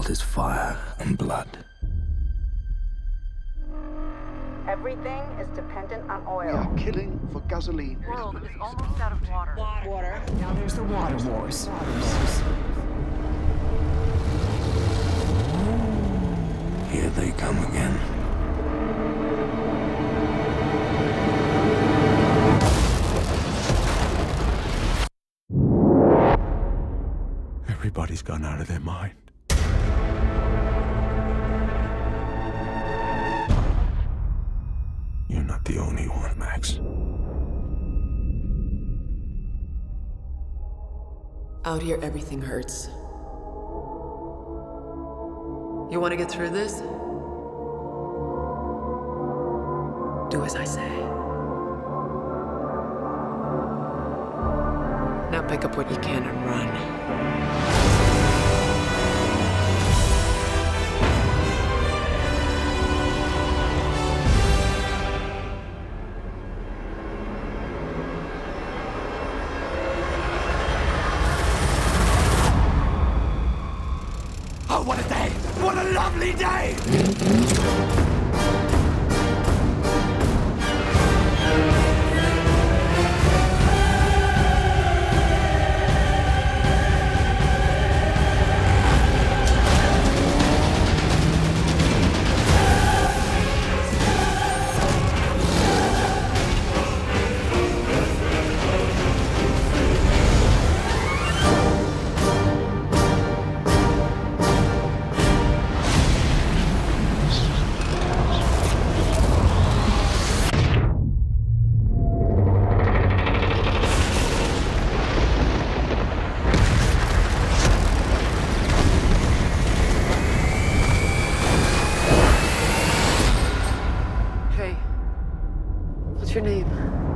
world is fire and blood. Everything is dependent on oil. We are killing for gasoline. The world is almost out of water. Water. Now there's the water wars. Here they come again. Everybody's gone out of their mind. You're not the only one, Max. Out here, everything hurts. You want to get through this? Do as I say. Now pick up what you can and run. Oh, what a day! What a lovely day! What's your name?